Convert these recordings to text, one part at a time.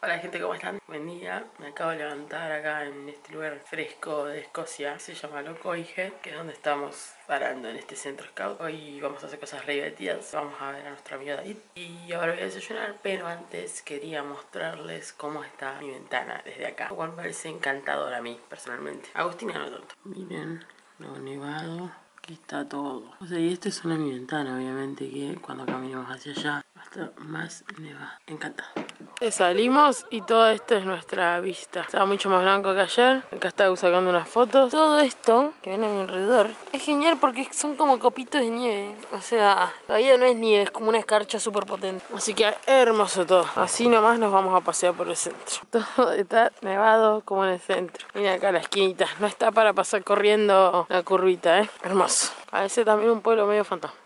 Hola gente, ¿cómo están? Buen día, me acabo de levantar acá en este lugar fresco de Escocia. Se llama Loch Oich, que es donde estamos parando en este centro scout. Hoy vamos a hacer cosas re divertidas, vamos a ver a nuestro amigo David. Y ahora voy a desayunar, pero antes quería mostrarles cómo está mi ventana desde acá, lo cual me parece encantador a mí, personalmente. Agustina no tanto. Miren lo nevado que está todo. O sea, y esta es solo mi ventana, obviamente que cuando caminemos hacia allá va a estar más nevado. Encantado. Salimos y toda esta es nuestra vista. Estaba mucho más blanco que ayer. Acá estaba sacando unas fotos. Todo esto que ven a mi alrededor es genial porque son como copitos de nieve. O sea, todavía no es nieve, es como una escarcha súper potente. Así que hermoso todo. Así nomás nos vamos a pasear por el centro. Todo está nevado como en el centro. Mira acá la esquinita. No está para pasar corriendo la curvita, ¿eh? Hermoso. Parece también un pueblo medio fantasma.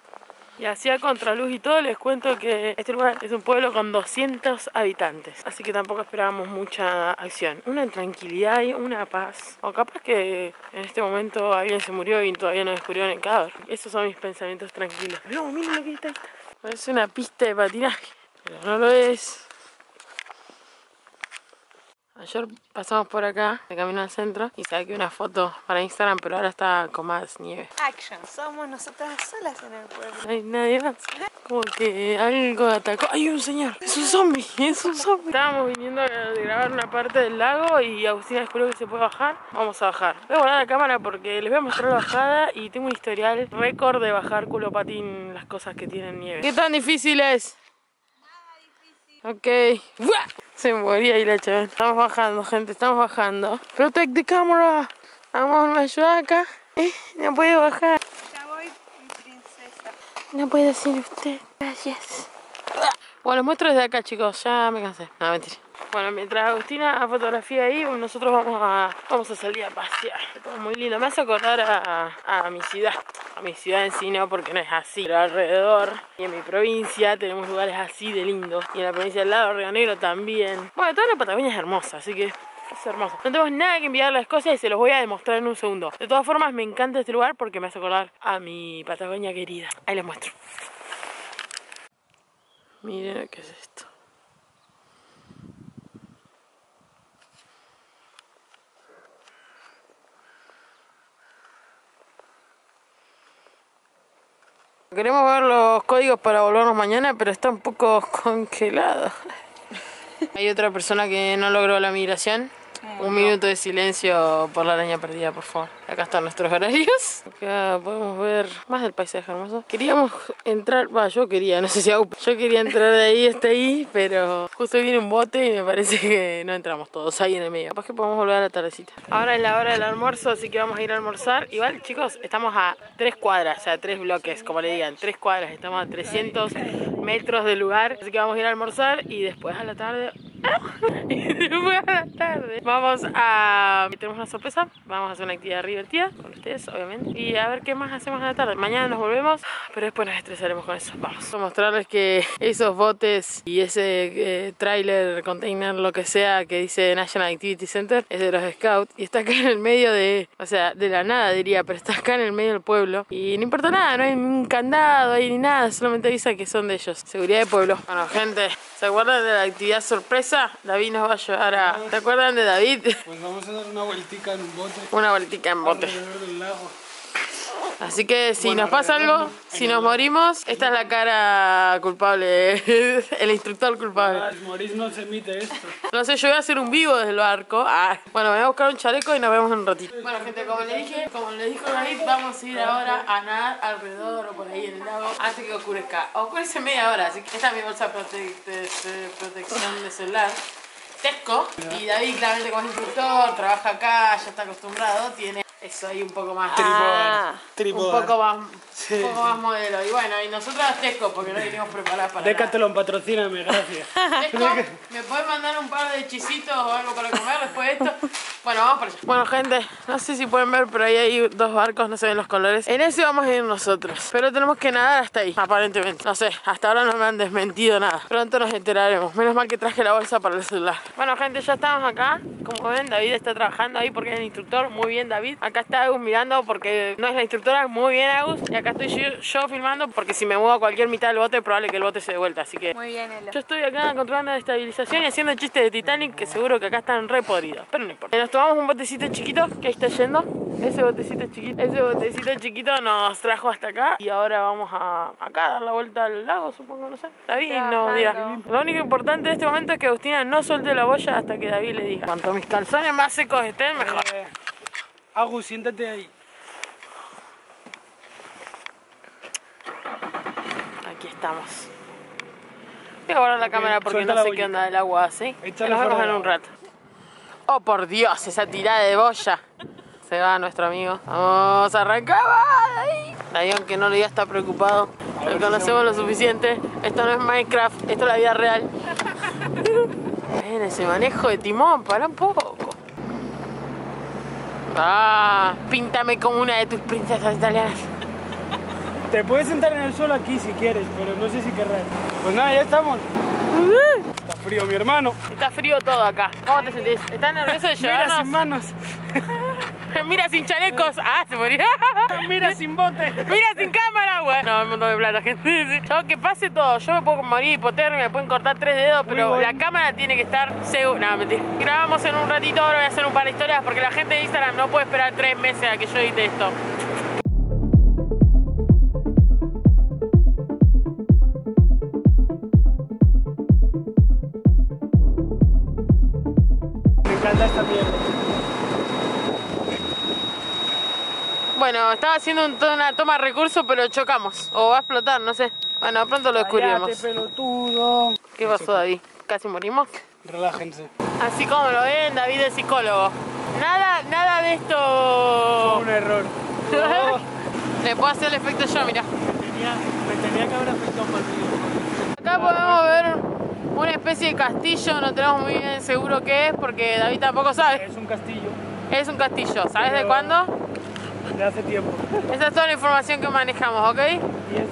Y así a contraluz y todo les cuento que este lugar es un pueblo con 200 habitantes. Así que tampoco esperábamos mucha acción. Una tranquilidad y una paz. O capaz que en este momento alguien se murió y todavía no descubrieron el cadáver. Esos son mis pensamientos tranquilos. No, miren lo que está esta. Parece una pista de patinaje, pero no lo es. Ayer pasamos por acá, de camino al centro, y saqué una foto para Instagram, pero ahora está con más nieve. Action, somos nosotras solas en el pueblo. No hay nadie más. Como que algo atacó. ¡Hay un señor! ¡Es un zombie! ¡Es un zombie! Estábamos viniendo a grabar una parte del lago y Agustina descubrió que se puede bajar. Vamos a bajar. Voy a guardar la cámara porque les voy a mostrar la bajada y tengo un historial récord de bajar culo patín las cosas que tienen nieve. ¿Qué tan difícil es? Nada difícil. Ok. ¡Buah! Se moría ahí la chaval. Estamos bajando, gente, estamos bajando. Protect the camera. Vamos, me ayuda acá. No puedo bajar. Ya voy, mi princesa. No puedo sin usted. Gracias. Bueno, los muestro desde acá, chicos. Ya me cansé. No, mentira. Bueno, mientras Agustina fotografía ahí, nosotros vamos a salir a pasear. Todo muy lindo. Me hace acordar a mi ciudad. A mi ciudad en sí no, porque no es así. Pero alrededor y en mi provincia tenemos lugares así de lindos. Y en la provincia del lado, Río Negro también. Bueno, toda la Patagonia es hermosa, así que es hermoso. No tenemos nada que enviar a las cosas y se los voy a demostrar en un segundo. De todas formas, me encanta este lugar porque me hace acordar a mi Patagonia querida. Ahí les muestro. Miren qué es esto. Queremos ver los códigos para volvernos mañana, pero está un poco congelado. Hay otra persona que no logró la migración. Un minuto de silencio por la araña perdida, por favor. Acá están nuestros horarios. Acá podemos ver más del paisaje hermoso. Queríamos entrar, bah, yo quería, no sé si aún. Yo quería entrar de ahí hasta ahí, pero justo viene un bote y me parece que no entramos todos ahí en el medio. Capaz que podemos volver a la tardecita. Ahora es la hora del almuerzo, así que vamos a ir a almorzar. Igual, chicos, estamos a 3 cuadras, o sea, 3 bloques, como le digan. 3 cuadras, estamos a 300 metros del lugar. Así que vamos a ir a almorzar y después a la tarde... Vamos a... Tenemos una sorpresa. Vamos a hacer una actividad divertida con ustedes, obviamente. Y a ver qué más hacemos en la tarde. Mañana nos volvemos, pero después nos estresaremos con eso. Vamos a mostrarles que esos botes y ese trailer, container, lo que sea, que dice National Activity Center, es de los scouts. Y está acá en el medio de... O sea, de la nada diría, pero está acá en el medio del pueblo. Y no importa nada, no hay un candado, hay ni nada. Solamente avisa que son de ellos. Seguridad de pueblo. Bueno, gente, ¿se acuerdan de la actividad sorpresa? David nos va a ayudar a... ¿Te acuerdan de David? Pues vamos a dar una vueltica en un bote. Una vueltica en bote. Así que si nos pasa algo, si nos morimos, esta es la cara culpable, el instructor culpable. Al morir no se emite esto. No sé, yo voy a hacer un vivo desde el barco. Bueno, me voy a buscar un chaleco y nos vemos en un ratito. Bueno, gente, como le dijo David, vamos a ir ahora a nadar alrededor o por ahí en el lago antes que oscurezca. Oscurece media hora, así que esta es mi bolsa de protección de celular. Tesco. Y David, claramente como instructor, trabaja acá, ya está acostumbrado, tiene... Eso ahí un poco más tripodar. Un poco más modelo. Y bueno, y nosotras Tesco, porque no venimos preparadas para Decathlon, patrocíname, gracias. Tesco, ¿me puedes mandar un par de hechicitos o algo para comer después de esto? Bueno, vamos por allá. Bueno, gente, no sé si pueden ver, pero ahí hay dos barcos, no se ven los colores. En ese vamos a ir nosotros, pero tenemos que nadar hasta ahí, aparentemente. No sé, hasta ahora no me han desmentido nada. Pronto nos enteraremos. Menos mal que traje la bolsa para el celular. Bueno, gente, ya estamos acá. Como ven, David está trabajando ahí porque es el instructor. Muy bien, David. Acá está Agus mirando porque no es la instructora. Muy bien, Agus. Y acá estoy yo filmando porque si me muevo a cualquier mitad del bote, es probable que el bote se dé vuelta. Así que... Muy bien, Elo. Yo estoy acá controlando la estabilización y haciendo chistes de Titanic que seguro que acá están re podridos. Pero no importa. Nos tomamos un botecito chiquito que ahí está yendo. Ese botecito chiquito nos trajo hasta acá. Y ahora vamos a acá dar la vuelta al lago, supongo, no sé. David nos dirá. Lo único importante de este momento es que Agustina no suelte la boya hasta que David le diga. Cuanto mis calzones más secos estén, mejor. Agus, siéntate ahí. Aquí estamos. Voy a guardar la cámara porque no sé qué onda el agua así. Nos vemos en un rato. ¡Oh, por Dios! Esa tirada de boya. Se va nuestro amigo. ¡Vamos! ¡Arrancamos! David, aunque no lo diga, está preocupado. Lo conocemos lo suficiente. Esto no es Minecraft. Esto es la vida real. Ven ese manejo de timón. Para un poco. ¡Ah! Píntame como una de tus princesas italianas. Te puedes sentar en el suelo aquí si quieres, pero no sé si querrás. Pues nada, ya estamos. Está frío, mi hermano. Está frío todo acá. ¿Cómo te sentís? ¿Estás nervioso de llevarnos? Mira sin manos. Mira sin chalecos. Ah, se morirá. Mira sin bote. Mira sin cámara, güey. No, un montón de plata, gente. Yo que pase todo. Yo me puedo morir hipotermia, me pueden cortar 3 dedos, pero la cámara tiene que estar segura. No, mentira. Grabamos en un ratito, ahora voy a hacer un par de historias porque la gente de Instagram no puede esperar 3 meses a que yo edite esto. Bueno, estaba haciendo una toma de recursos, pero chocamos. O va a explotar, no sé. Bueno, pronto lo descubrimos. Cállate, pelotudo. ¿Qué pasó, David? ¿Casi morimos? Relájense. Así como lo ven, David es psicólogo. Nada de esto. Fue un error. Le puedo hacer el efecto yo, mirá. Me tenía que haber afectado un partido. Acá podemos ver una especie de castillo, no tenemos muy bien seguro qué es porque David tampoco sabe. Es un castillo. Es un castillo, ¿sabes de cuándo? De hace tiempo. Esa es toda la información que manejamos, ¿ok? Y es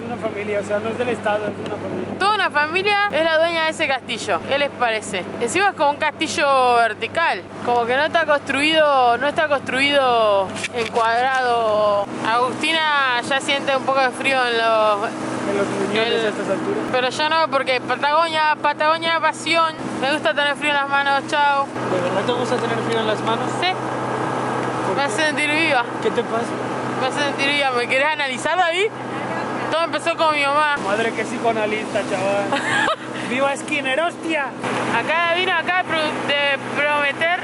una familia, o sea, no es del estado, es una familia. Toda una familia es la dueña de ese castillo, ¿qué les parece? Encima es como un castillo vertical, como que no está construido en cuadrado. Agustina ya siente un poco de frío en los riñones a estas alturas. Pero yo no, porque Patagonia, pasión. Me gusta tener frío en las manos, chao. ¿De verdad te gusta tener frío en las manos? Sí. Me hace sentir viva. ¿Qué te pasa? Me hace sentir viva. ¿Me querés analizar, David? Todo empezó con mi mamá. Madre que psicoanalista, chaval. ¡Viva Skinner, hostia! Acá vino de prometer...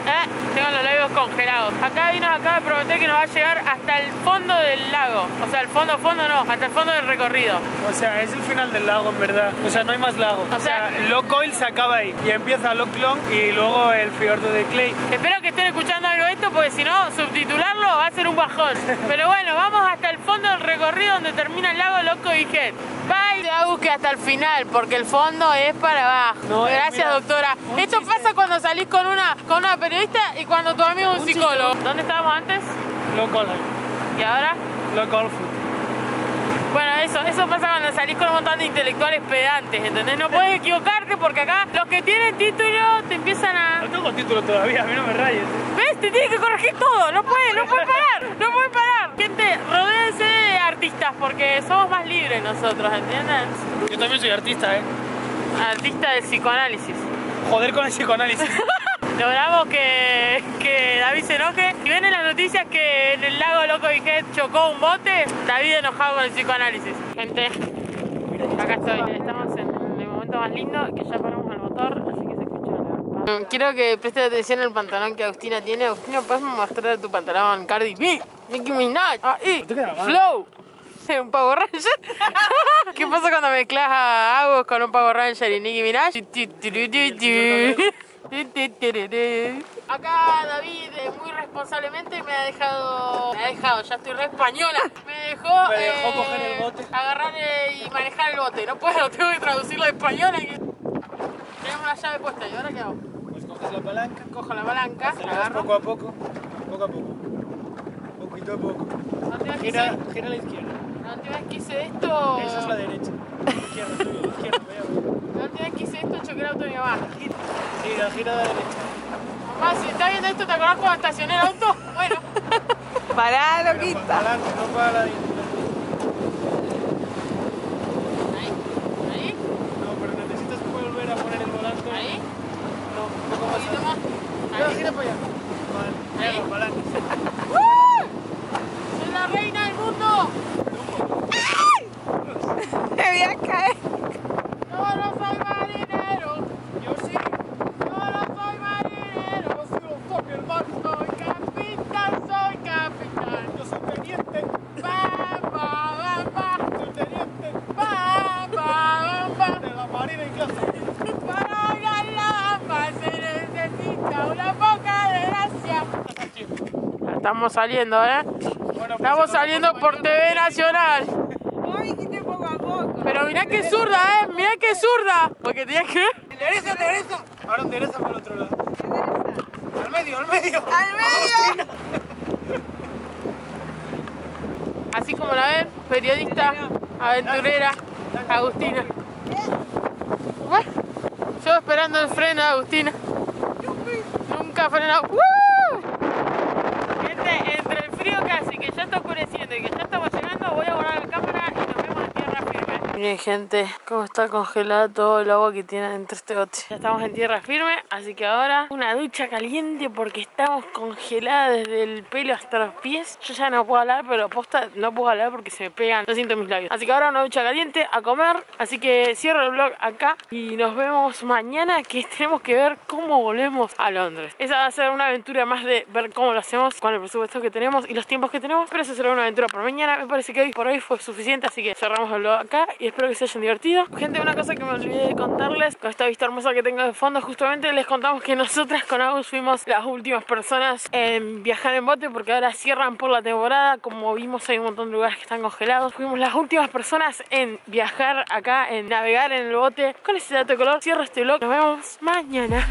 tengo los labios congelados. Acá vino de prometer que nos va a llegar hasta el fondo del lago. O sea, el fondo no, hasta el fondo del recorrido. O sea, es el final del lago, en verdad. O sea, no hay más lago. O sea, Loch Oich se acaba ahí. Y empieza Loch Long y luego el fiordo de Clay. Espero que estén escuchando algo de esto, porque si no, subtitularlo va a ser un bajón. Pero bueno, vamos hasta el fondo del recorrido donde termina el lago Loch Oich. Bye. La búsqueda hasta el final, porque el fondo es para abajo. No, gracias, mira, doctora. Esto chiste. Pasa cuando salís con una periodista y cuando tu amigo es un psicólogo. Chiste. ¿Dónde estábamos antes? Loch Oich. ¿Y ahora? Loch Oich. Bueno, eso pasa cuando salís con un montón de intelectuales pedantes, ¿entendés? No puedes equivocarte porque acá los que tienen título te empiezan a... No tengo título todavía, a mí no me rayes. ¿Ves? Te tienes que corregir todo. No puedes parar. Gente, rodéense de artistas porque somos más libres nosotros, ¿entiendes? Yo también soy artista, ¿eh? Artista del psicoanálisis. Joder con el psicoanálisis. Logramos que David se enoje. Si ven en las noticias que en el lago Loch Oich chocó un bote, David enojado con el psicoanálisis. Gente, acá estoy. Estamos en el momento más lindo, que ya paramos el motor, así que se escucha la... Quiero que prestes atención al pantalón que Agustina tiene. Agustina, ¿puedes mostrar tu pantalón Cardi B? Nicky Minaj. Ahí. Flow. Un Power Ranger. ¿Qué pasa cuando mezclas a Agus con un Power Ranger y Nicky Minaj? Acá David muy responsablemente me ha dejado, ya estoy re española. Me dejó coger el bote, agarrar y manejar el bote. No puedo, tengo que traducirlo a español. Tenemos la llave puesta y ahora qué hago. esta es la palanca, cojo la palanca, la agarro poco a poco, poquito a poco. Gira a la izquierda. La última vez que hice esto... Esa es la derecha. Izquierda, izquierda, la última vez que hice esto choqué el auto de mi mamá. Gira a la derecha. Mamá, si estás viendo esto, ¿te acordás cuando estacioné el auto? Bueno. Pará, loquita. Pará, no para la derecha. Estamos saliendo, ¿eh? Bueno, estamos saliendo por TV Nacional. Poco a poco. Pero mirá que zurda, ¿eh? Mirá que zurda. Porque tenías que... Endereza, endereza. Ahora endereza por el otro lado. Endereza. Al medio, al medio. ¡Al medio! Así como la ven, periodista, aventurera, Agustina. Yo esperando el freno de Agustina. Nunca frenado. Así que ya está oscureciendo y que ya estamos llegando, voy a borrar la cámara y nos vemos en tierra firme. Miren gente, cómo está congelada todo el agua que tiene dentro este bote. Ya estamos en tierra firme, así que ahora una ducha caliente porque estamos congeladas desde el pelo hasta los pies. Yo ya no puedo hablar, pero posta no puedo hablar porque se me pegan, no siento mis labios. Así que ahora una ducha caliente, a comer, así que cierro el vlog acá y nos vemos mañana que tenemos que ver cómo volvemos a Londres. Esa va a ser una aventura más de ver cómo lo hacemos con el presupuesto que tenemos y los tiempos que tenemos, pero eso será una aventura por mañana. Me parece que hoy por hoy fue suficiente, así que cerramos el vlog acá y espero que se hayan divertido. Gente, una cosa que me olvidé de contarles, con esta vista hermosa que tengo de fondo, justamente les contamos que nosotras con Agus fuimos las últimas personas en viajar en bote porque ahora cierran por la temporada. Como vimos hay un montón de lugares que están congelados, fuimos las últimas personas en viajar acá, en navegar en el bote. Con ese dato de color cierro este vlog, nos vemos mañana.